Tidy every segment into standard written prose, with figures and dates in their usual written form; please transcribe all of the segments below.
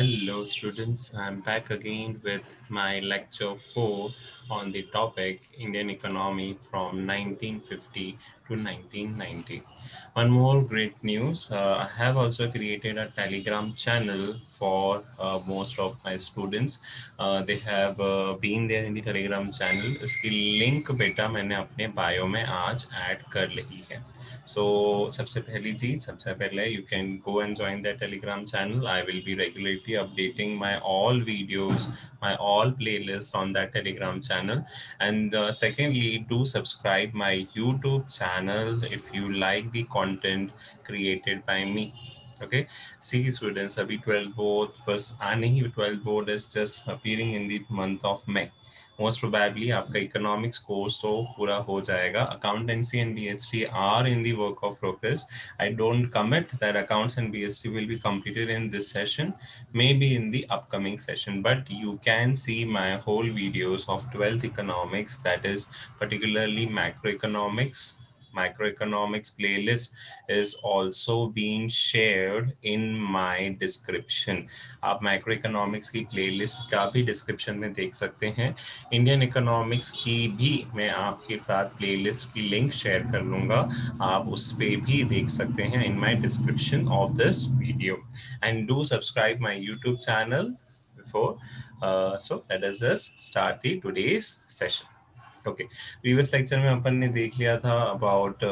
Hello, students. I'm back again with my lecture 4 on the topic Indian economy from 1950 to 1990. One more great news. I have also created a Telegram channel for most of my students. They have been there in the Telegram channel. इसकी link बेटा मैंने अपने bio में आज add कर ली है. So सबसे पहले you can go and join the Telegram channel. I will be regularly updating my all videos, my all playlists on that Telegram channel. And secondly, do subscribe my YouTube channel if you like the content created by me. Okay, see students, abhi 12th board bas aane hi, 12th board is just appearing in the month of May. Most probably आपका economics course तो पूरा हो जाएगा. Accountancy and BST are in the work of progress. I don't commit that accounts and BST will be completed in this session, maybe in the upcoming session. But you can see my whole videos of 12th economics, that is particularly macroeconomics. Microeconomics playlist is also being shared in my description. आप microeconomics की playlist का भी description में देख सकते हैं. Indian economics की भी मैं आपके साथ playlist की link share कर लूँगा. आप उस पे भी देख सकते हैं in my description of this video. And do subscribe my YouTube channel before. So let us just start the today's session. Okay, previous lecture में अपन ने देख लिया था about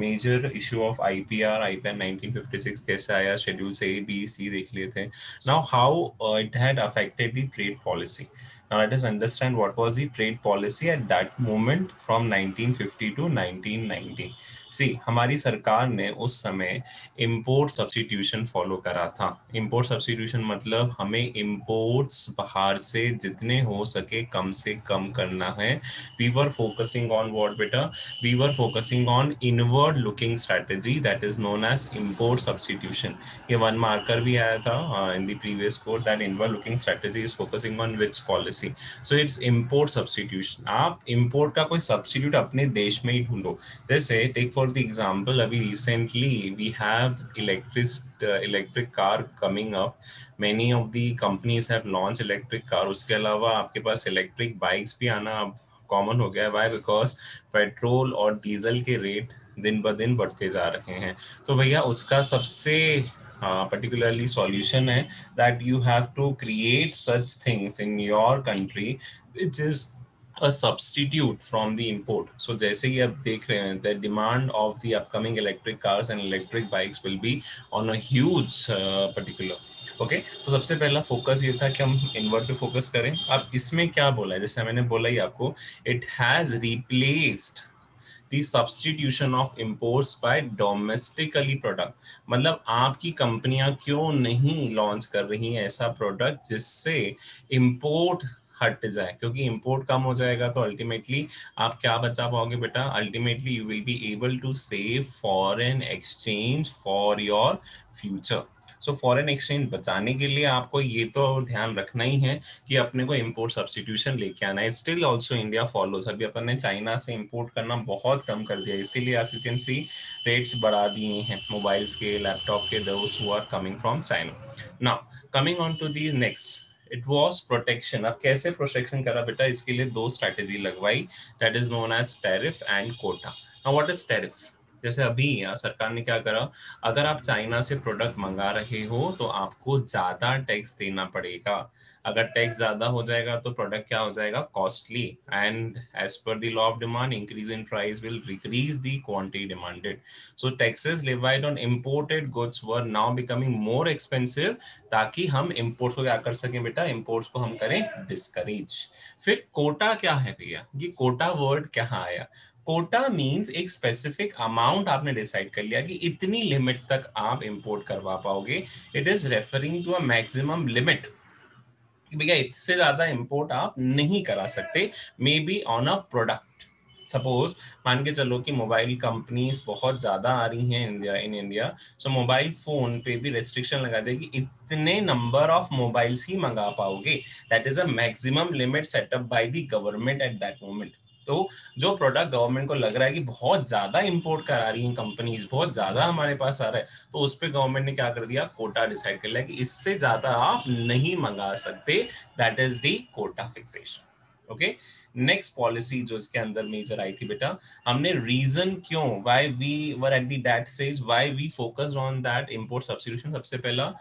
major issue of IPR 1956 कैसे आया, schedule A, B, C देख लिए थे. Now how it had affected the trade policy. Now let us understand what was the trade policy at that moment from 1950 to 1990. See, हमारी सरकार ने उस समय इम्पोर्ट सब्स्टिट्यूशन फॉलो करा था. इम्पोर्ट सब्स्टिट्यूशन मतलब हमें इम्पोर्ट्स बाहर से जितने हो सके कम से कम करना है. We were focusing on what बेटा, we were focusing on inward looking strategy that is known as import substitution. ये वन मार्कर भी आया था in the previous course that inward looking strategy is focusing on which policy. So it's import substitution. आप import का कोई substitute अपने देश में ही ढूंढो. जैसे take for the example, abhi recently we have electric car coming up. Many of the companies have launched electric car. उसके अलावा आपके पास electric bikes भी आना अब common हो गया है. Why? Because petrol और diesel के rate दिन ब दिन बढ़ते जा रहे हैं. तो भैया उसका सबसे particularly solution है that you have to create such things in your country which is a substitute from the import. So जैसे ही आप देख रहे हैं the demand of the upcoming electric cars and electric bikes will be on a huge particular. Okay, तो सबसे पहला focus ये था कि हम इनवर्ड पे फोकस करें. अब इसमें क्या बोला है, जैसे मैंने बोला ही आपको, it has replaced the substitution of imports by domestically product. मतलब आपकी कंपनियां क्यों नहीं लॉन्च कर रही हैं ऐसा प्रोडक्ट जिससे इम्पोर्ट हट जाए, क्योंकि इंपोर्ट कम हो जाएगा तो अल्टीमेटली आप क्या बचा पाओगे बेटा. Ultimately you will be able to save foreign exchange for your future. So foreign exchange बचाने के लिए आपको ये तो ध्यान रखना ही है कि अपने को इम्पोर्ट सब्स्टिट्यूशन लेके आना है. Still also India follows. अभी अपन ने चाइना से इम्पोर्ट करना बहुत कम कर दिया, इसीलिए आप यू कैन सी रेट्स बढ़ा दिए हैं मोबाइल्स के, लैपटॉप के, those who are coming from China. Now coming on to the next, it was protection. अब कैसे प्रोटेक्शन करा बेटा, इसके लिए दो स्ट्रैटेजी लगवाई that is known as tariff and quota. Now what is tariff? जैसे अभी सरकार ने क्या करा, अगर आप चाइना से प्रोडक्ट मंगा रहे हो तो आपको ज़्यादा टैक्स देना पड़ेगा. अगर टैक्स ज़्यादा हो जाएगा तो प्रोडक्ट क्या हो जाएगा, costly. And as per the law of demand, increase in price will decrease the quantity demanded. So taxes levied on imported goods were now becoming more expensive, ताकि हम इम्पोर्ट्स को क्या कर सकें बेटा, इम्पोर्ट्स को हम करें डिस्करेज. फिर कोटा क्या है भैया, ये कोटा वर्ड कहाँ आया? कोटा मीन्स एक स्पेसिफिक अमाउंट आपने डिसाइड कर लिया कि इतनी लिमिट तक आप इंपोर्ट करवा पाओगे. It is referring to a maximum limit. भैया इससे ज्यादा इंपोर्ट आप नहीं करा सकते, maybe on a product. Suppose मान के चलो कि मोबाइल कंपनीज बहुत ज्यादा आ रही हैं इंडिया. सो मोबाइल फोन पे भी रेस्ट्रिक्शन लगा देगी, इतने नंबर ऑफ मोबाइल्स ही मंगा पाओगे. That is a maximum limit setup by the government at that moment. तो जो प्रोडक्ट गवर्नमेंट को लग रहा है कि बहुत ज्यादा इंपोर्ट करा रही है कंपनीज, बहुत ज्यादा हमारे पास आ रहा है, तो उस पर गवर्नमेंट ने क्या कर दिया, कोटा डिसाइड कर लिया कि इससे ज्यादा आप नहीं मंगा सकते, that is the quota fixation. Okay, next policy जो इसके अंदर मेजर आई थी बेटा, हमने रीजन क्यों, why we were at the that stage, why we focused on that import substitution, सबसे पहला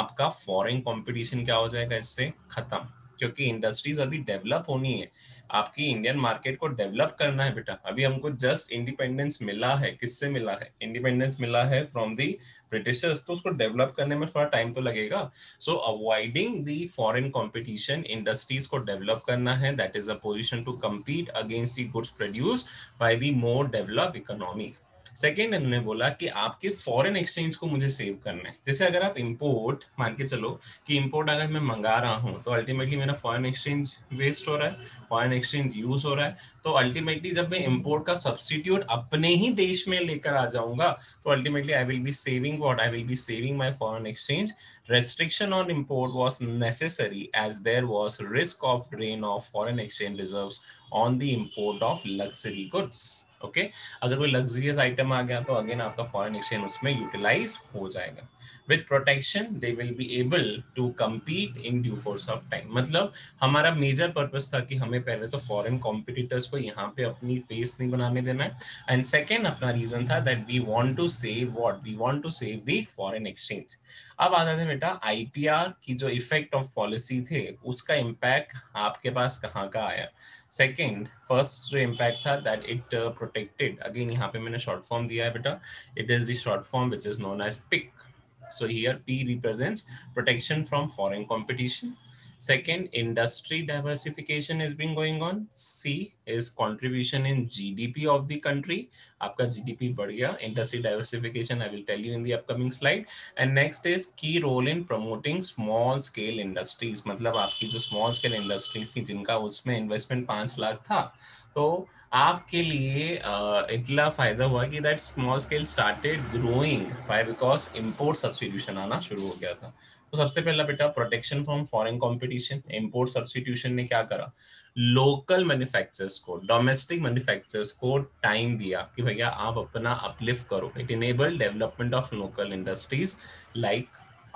आपका फॉरेन कंपटीशन क्या हो जाएगा, इससे खत्म, क्योंकि इंडस्ट्रीज अभी डेवलप होनी है, आपकी इंडियन मार्केट को डेवलप करना है बेटा। अभी हमको जस्ट इंडिपेंडेंस मिला है, किससे मिला है, इंडिपेंडेंस मिला है फ्रॉम दी ब्रिटिशर्स, तो उसको डेवलप करने में थोड़ा टाइम तो लगेगा। So avoiding the foreign competition, industries को डेवलप करना है, that is a position to compete against the goods produced by the more develop economy. Second, इन्होंने बोला कि आपके फॉरेन एक्सचेंज को मुझे सेव करना है, जैसे अगर आप इंपोर्ट मान के चलो कि इंपोर्ट अगर मैं मंगा रहा हूँ तो अल्टीमेटली मेरा फॉरेन एक्सचेंज वेस्ट हो रहा है, फॉरेन एक्सचेंज यूज हो रहा है, तो अल्टीमेटली जब मैं इंपोर्ट का सब्स्टिट्यूट अपने ही देश में लेकर आ जाऊंगा तो ultimately I will be saving what, I will be saving my foreign exchange. Restriction on import was necessary as there was risk of drain of foreign exchange reserves on the import of luxury goods. Okay, अगर कोई luxurious item आ गया तो again आपका foreign exchange उसमें utilize हो जाएगा। With protection they will be able to compete in due course of time. मतलब हमारा major purpose था कि हमें पहले तो foreign competitors को यहाँ पे अपनी pace नहीं बनाने देना है, and second अपना reason था that we want to save what, we want to save the foreign exchange। अब आ जाते हैं बेटा IPR की जो इफेक्ट ऑफ पॉलिसी थे उसका इम्पैक्ट आपके पास कहाँ का आया। सेकेंड, फर्स्ट जो इम्पैक्ट था दैट इट प्रोटेक्टेड, अगेन यहाँ पे मैंने शॉर्ट फॉर्म दिया है बेटा, it is the short form which is known as PIC, so here P represents protection from foreign competition. Second, industry diversification has been going on. C is contribution in GDP of the country. आपका GDP बढ़ गया. Industry diversification, I will tell you in the upcoming slide. And next is key role in promoting small scale industries. मतलब आपकी जो small scale industries थी जिनका उसमें investment 5 lakh था, तो आपके लिए इतना फायदा हुआ कि that small scale started growing. Why? Because import substitution आना शुरू हो गया था। तो सबसे पहला बेटा protection from foreign competition, import substitution ने क्या करा, लोकल मैन्युफैक्चरर्स को, डोमेस्टिक मैन्युफैक्चरर्स को टाइम दिया कि भैया आप अपना अपलिफ्ट करो। It enable development of local industries, like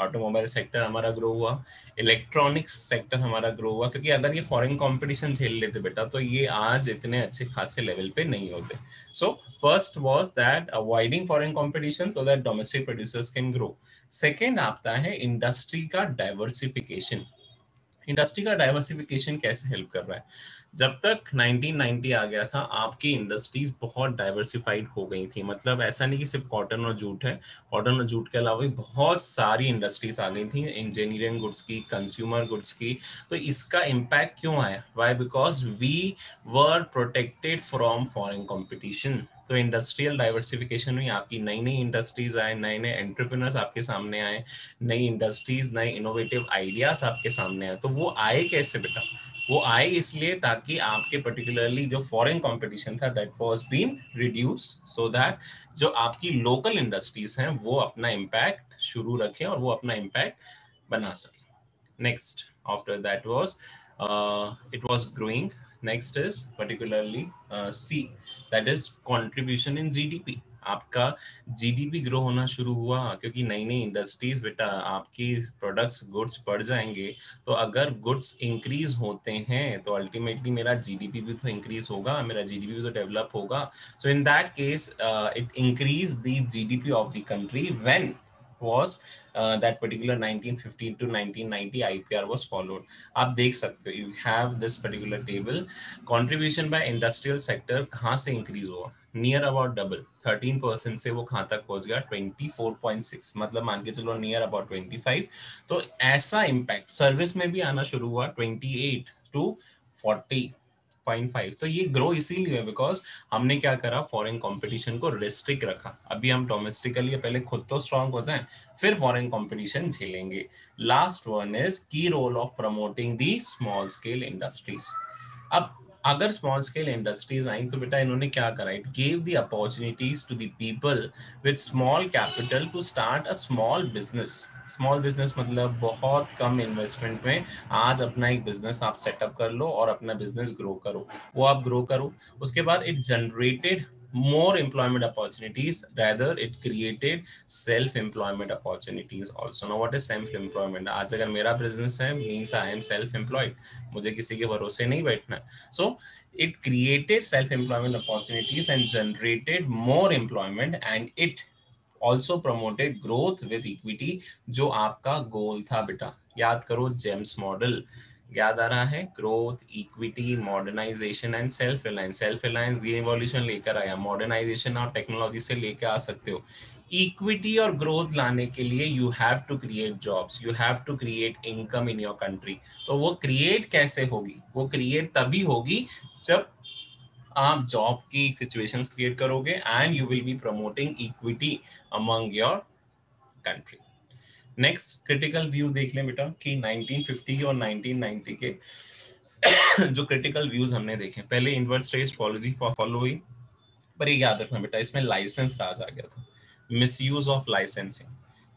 automobile sector हमारा ग्रो हुआ, इलेक्ट्रॉनिक्स सेक्टर हमारा ग्रो हुआ, क्योंकि अगर ये फॉरेन कंपटीशन झेल लेते बेटा तो ये आज इतने अच्छे खासे लेवल पे नहीं होते। So first was that avoiding foreign competition so that domestic producers can grow. Second आता है इंडस्ट्री का डाइवर्सिफिकेशन। इंडस्ट्री का डाइवर्सिफिकेशन कैसे हेल्प कर रहा है, जब तक 1990 आ गया था आपकी इंडस्ट्रीज बहुत डाइवर्सिफाइड हो गई थी, मतलब ऐसा नहीं कि सिर्फ कॉटन और जूट है, कॉटन और जूट के अलावा भी बहुत सारी इंडस्ट्रीज आ गई थी, इंजीनियरिंग गुड्स की, कंज्यूमर गुड्स की। तो इसका इम्पैक्ट क्यों आया, why, because we were protected from foreign competition. तो इंडस्ट्रियल डाइवर्सिफिकेशन में आपकी नई नई इंडस्ट्रीज आए, नए नए एंटरप्रेन्योर्स आपके सामने आए, नई इंडस्ट्रीज, नए इनोवेटिव आइडियाज आपके सामने आए। तो वो आए कैसे बेटा, वो आए इसलिए ताकि आपके पर्टिकुलरली जो फॉरेन कंपटीशन था that was been reduce, so that जो आपकी लोकल इंडस्ट्रीज हैं वो अपना इम्पैक्ट शुरू रखें और वो अपना इम्पैक्ट बना सकें। Next after that was it was growing. Next is particularly C, that is contribution in GDP. आपका जीडीपी ग्रो होना शुरू हुआ क्योंकि नई नई इंडस्ट्रीज बेटा, आपकी प्रोडक्ट्स गुड्स बढ़ जाएंगे, तो अगर गुड्स इंक्रीज होते हैं तो अल्टीमेटली मेरा जीडीपी भी तो इंक्रीज होगा, मेरा जीडीपी भी तो डेवलप होगा। So in that case it increase the GDP of the country when was that particular 1915 to 1990 IPR was followed. आप देख सकते हो, you have this particular table. Contribution by industrial sector कहाँ से increase हुआ? Near about double, 13% से वो कहाँ तक पहुँच गया? 24.6, मतलब मान के चलो near about 25. तो ऐसा impact service में भी आना शुरू हुआ 28 to 40.5. तो ये ग्रो इसीलिए बिकॉज हमने क्या करा, फॉरेन कंपटीशन को रिस्ट्रिक्ट रखा। अभी हम डोमेस्टिकली पहले खुद तो स्ट्रांग हो जाएं, फिर फॉरेन कंपटीशन झेलेंगे। Last one is key role of promoting the small scale industries. अब अगर स्मॉल स्केल इंडस्ट्रीज आई तो बेटा इन्होंने क्या करा, it gave the opportunities to the people with small capital to start a small business. Small business मतलब बहुत कम investment में आज अपना एक बिजनेस आप सेटअप कर लो और अपना बिजनेस ग्रो करो, वो आप ग्रो करो। उसके बाद it generated more employment opportunities, rather it created self-employment opportunities also. Now what is self-employment? आज अगर मेरा business है means I am self-employed, मुझे किसी के भरोसे नहीं बैठना। So it created self-employment opportunities and generated more employment and it also promoted growth with equity, जो आपका goal था बेटा। याद करो जेम्स मॉडल याद आ रहा है, growth, equity, modernisation and self reliance. Self reliance green revolution लेकर आया, मॉडर्नाइजेशन आप टेक्नोलॉजी से लेकर आ सकते हो। इक्विटी और ग्रोथ लाने के लिए you have to create jobs, you have to create income in your country. तो वो क्रिएट कैसे होगी? वो क्रिएट तभी होगी जब आप जॉब की सिचुएशंस क्रिएट करोगे and you will be promoting equity among your country. Next critical view देख लें बेटा कि 1950 और 1990 के जो क्रिटिकल व्यूज हमने देखे, पहले इनवर्स रेस टॉपोलॉजी फॉलो हुई, पर ये याद रखना बेटा इसमें लाइसेंस राज आ गया था, मिसयूज ऑफ लाइसेंसिंग।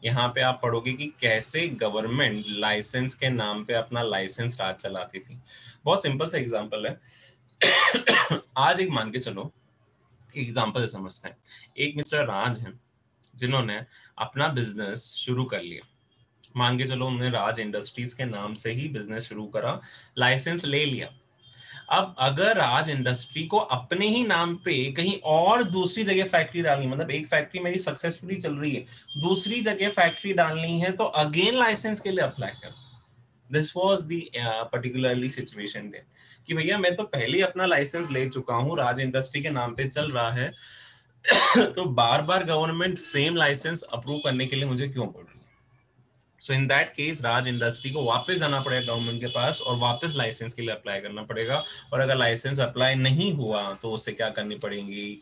यहाँ पे आप पढ़ोगे कि कैसे गवर्नमेंट लाइसेंस के नाम पे अपना लाइसेंस राज चलाती थी। बहुत सिंपल सा एग्जाम्पल है, आज एक मान के चलो एग्जाम्पल समझते हैं। एक मिस्टर राज हैं जिन्होंने अपना बिजनेस शुरू कर लिया, मान के चलो उन्होंने राज इंडस्ट्रीज के नाम से ही बिजनेस शुरू करा, लाइसेंस ले लिया। अब अगर राज इंडस्ट्री को अपने ही नाम पे कहीं और दूसरी जगह फैक्ट्री डालनी, मतलब एक फैक्ट्री मेरी सक्सेसफुली चल रही है, दूसरी जगह फैक्ट्री डालनी है, तो अगेन लाइसेंस के लिए अप्लाई कर। This was the particularly situation then कि भैया मैं तो पहले ही अपना लाइसेंस ले चुका हूँ, राज इंडस्ट्री के नाम पे चल रहा है, तो बार बार गवर्नमेंट सेम लाइसेंस अप्रूव करने के लिए मुझे क्यों बोल रही है? सो इन दैट केस राज इंडस्ट्री को वापस जाना पड़ेगा गवर्नमेंट के पास और वापस लाइसेंस के लिए अप्लाई करना पड़ेगा, और अगर लाइसेंस अप्लाई नहीं हुआ तो उसे क्या करनी पड़ेगी?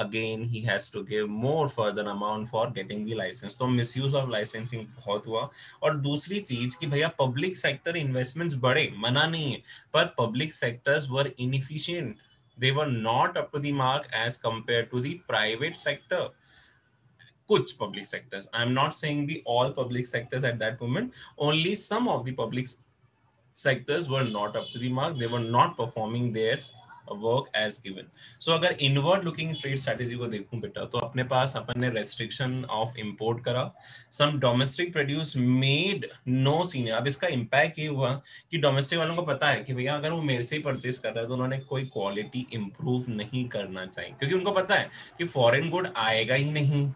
Again he has to give more further amount for getting the licence. तो मिसयूज ऑफ लाइसेंसिंग बहुत हुआ। और दूसरी चीज कि भैया पब्लिक सेक्टर इन्वेस्टमेंट्स बढ़े, मना नहीं है, पर public sectors were inefficient, they were not up to the mark as compared to the private sector. Kuch public sectors, I am not saying the all public sectors at that moment, only some of the public sectors were not up to the mark, they were not performing their work as given. So अगर inward looking trade strategy को देखूं बेटा, तो अपने पास अपन ने restriction of import करा, some domestic produce made no senior। अब इसका impact ये हुआ कि domestic वालों को पता है कि भैया अगर वो मेरे से ही purchase कर रहा है तो उन्होंने कोई quality improve नहीं करना चाहिए, क्योंकि उनको पता है कि foreign good आएगा ही नहीं।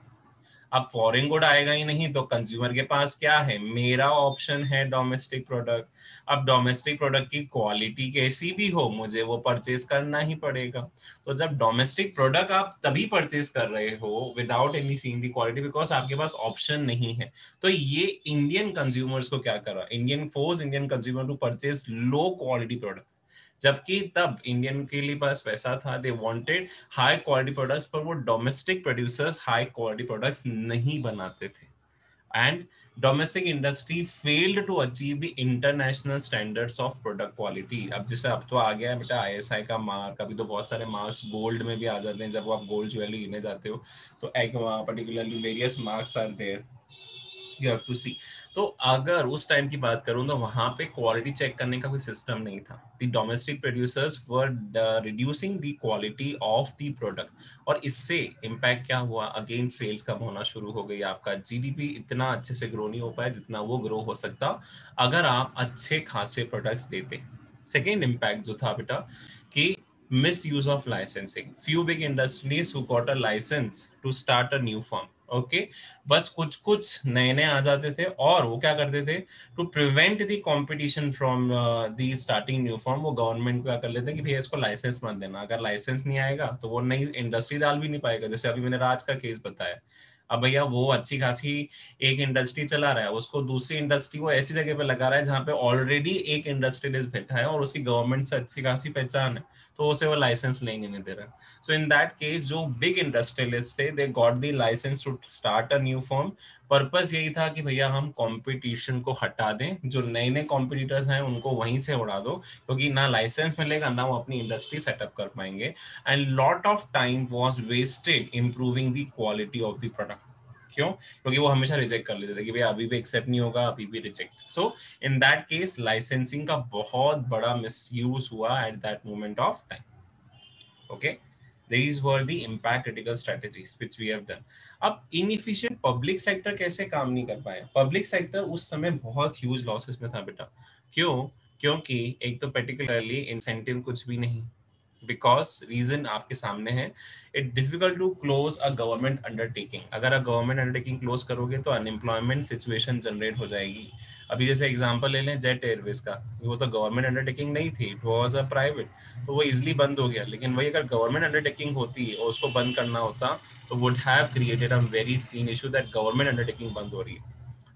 अब फॉरेन गुड आएगा ही नहीं तो कंज्यूमर के पास क्या है? मेरा ऑप्शन है डोमेस्टिक प्रोडक्ट। अब डोमेस्टिक प्रोडक्ट की क्वालिटी कैसी भी हो मुझे वो परचेस करना ही पड़ेगा। तो जब डोमेस्टिक प्रोडक्ट आप तभी परचेस कर रहे हो without any seeing the quality, because आपके पास ऑप्शन नहीं है। तो ये इंडियन कंज्यूमर्स को क्या करा? Indian force Indian consumer to purchase low quality product, जबकि तब इंडियन के लिए पास पैसा था, they wanted high quality products, पर वो domestic producers high quality products नहीं बनाते थे and domestic industry failed to achieve the international standards of product quality. अब जैसे अब तो आ गया है बेटा आईएसआई का मार्क, अभी तो बहुत सारे मार्क्स गोल्ड में भी आ जाते हैं, जब आप गोल्ड ज्वेलरी लेने जाते हो तो particularly various marks are there, you have to see. तो अगर उस टाइम की बात करूं तो वहां पे क्वालिटी चेक करने का कोई सिस्टम नहीं था, the domestic producers were reducing the quality of the product, और इससे इम्पैक्ट क्या हुआ? अगेन सेल्स कम होना शुरू हो गई, आपका जीडीपी इतना अच्छे से ग्रो नहीं हो पाया जितना वो ग्रो हो सकता अगर आप अच्छे खासे प्रोडक्ट्स देते। सेकेंड इम्पैक्ट जो था बेटा कि misuse of licensing, few big industries who got a licence to start a new firm. Okay, बस कुछ कुछ नए नए आ जाते थे और वो क्या करते थे? To prevent the competition from the starting new form, वो गवर्नमेंट को क्या कर लेते हैं कि भैया इसको लाइसेंस मत देना, अगर लाइसेंस नहीं आएगा तो वो नई इंडस्ट्री डाल भी नहीं पाएगा। जैसे अभी मैंने राज का केस बताया, अब भैया वो अच्छी खासी एक इंडस्ट्री चला रहा है, उसको दूसरी इंडस्ट्री को ऐसी जगह पे लगा रहा है जहाँ पे ऑलरेडी एक इंडस्ट्रियलिस्ट बैठा है और उसकी गवर्नमेंट से अच्छी खासी पहचान है, तो उसे वो लाइसेंस नहीं दे रहा। सो इन दैट केस जो बिग इंडस्ट्रियलिस्ट थे they got the licence to start a new firm. Purpose यही था कि भैया हम कॉम्पिटिशन को हटा दें, जो नए नए कॉम्पिटिटर्स हैं उनको वहीं से उड़ा दो, क्योंकि ना लाइसेंस मिलेगा ना वो अपनी इंडस्ट्री सेटअप कर पाएंगे। And lot of time was wasted improving the quality of the product. क्यों? क्योंकि वो हमेशा रिजेक्ट कर लेते थे कि भाई अभी भी एक्सेप्ट नहीं होगा, अभी भी reject. So in that case licensing का बहुत बड़ा मिसयूज हुआ at that moment of time. Okay, these were the impact critical strategies which we have done. अब inefficient public sector कैसे काम नहीं कर पाया? Public sector उस समय बहुत huge losses में था बेटा. क्यों? क्योंकि एक तो particularly incentive कुछ भी नहीं, because reason आपके सामने है. It difficult to close a government undertaking. अगर आप government undertaking close करोगे तो unemployment situation generate हो जाएगी. अभी जैसे एग्जाम्पल ले लें जेट एयरवेज का, वो तो गवर्नमेंट अंडरटेकिंग नहीं थी, इट वाज अ प्राइवेट, तो वो इजिली बंद हो गया. लेकिन वही अगर गवर्नमेंट अंडरटेकिंग होती और उसको बंद करना होता तो would have created a very seen issue that government undertaking बंद हो रही है.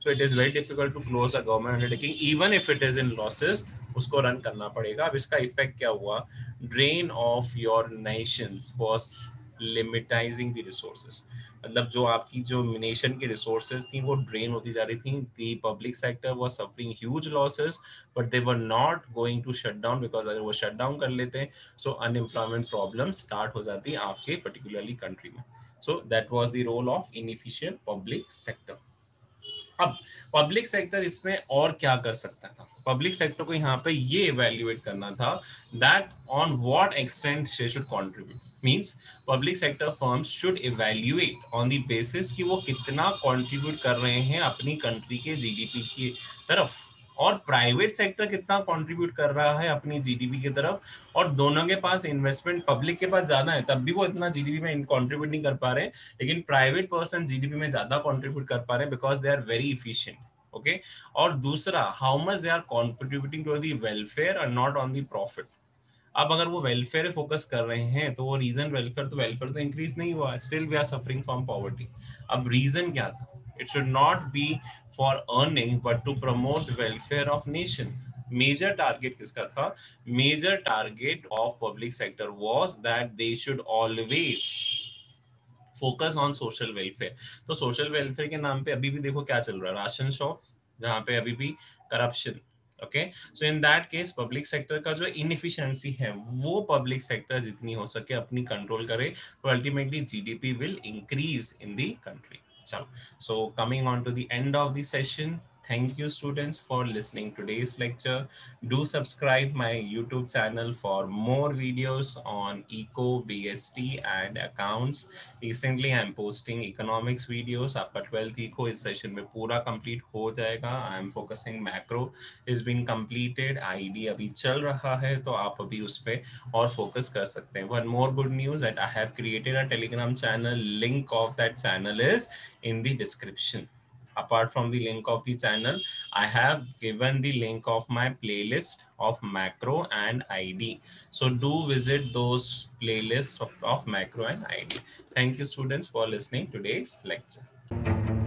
So it is very difficult to close a government undertaking even if it is in losses, उसको रन करना पड़ेगा. अब इसका इफेक्ट क्या हुआ? Drain of your nations was limitizing the resources. मतलब जो आपकी जो नेशन की रिसोर्सेज थी वो ड्रेन होती जा रही थी. The public sector was suffering huge losses but they were not going to shut down, because अगर वो शट डाउन कर लेते सो अनएम्प्लॉयमेंट प्रॉब्लम स्टार्ट हो जाती आपके पर्टिकुलरली कंट्री में. So that was the role of inefficient public sector. अब public sector इसमें और क्या कर सकता था? पब्लिक सेक्टर को यहाँ पे ये इवेल्युएट करना था that on what extent they should contribute. Means public sector firms should evaluate on the basis कि वो कितना कंट्रीब्यूट कर रहे हैं अपनी कंट्री के जीडीपी की तरफ, और प्राइवेट सेक्टर कितना कंट्रीब्यूट कर रहा है अपनी जीडीपी की तरफ, और दोनों के पास इन्वेस्टमेंट पब्लिक के पास ज़्यादा है तब भी वो इतना जीडीपी में कंट्रीब्यूट नहीं कर पा रहे, लेकिन प्राइवेट पर्सन जीडीपी में ज़्यादा कंट्रीब्यूट कर पा रहे हैं because they are very efficient. Okay, और दूसरा how much they are contributing to the welfare और नॉट ऑन दी प्रॉफिट. अब अगर वो वेलफेयर फोकस कर रहे हैं तो वो रीजन वेलफेयर तो इंक्रीज नहीं हुआ, still we are suffering from poverty. अब रीजन क्या था? It should not be for earning, but to promote welfare of nation. Major target किसका था? Major target of public sector was that they should always focus on social welfare. तो social welfare के नाम पे अभी भी देखो क्या चल रहा है, राशन शॉप, जहाँ पे अभी भी corruption. Okay, so in that case public sector का जो इनएफिशिएंसी है वो पब्लिक सेक्टर जितनी हो सके अपनी कंट्रोल करे, तो ultimately GDP will increase in the country. So coming on to the end of the session, thank you students for listening today's lecture. Do subscribe my YouTube channel for more videos on eco, BST and accounts. Recently I am posting economics videos. आपका 12th eco इस session में पूरा complete हो जाएगा. I am focusing macro is been completed. ID अभी चल रहा है तो आप अभी उस पर और focus कर सकते हैं. One more good news that I have created a Telegram channel. Link of that channel is in the description. Apart from the link of the channel, I have given the link of my playlist of macro and ID. So do visit those playlists of macro and ID. Thank you students for listening today's lecture.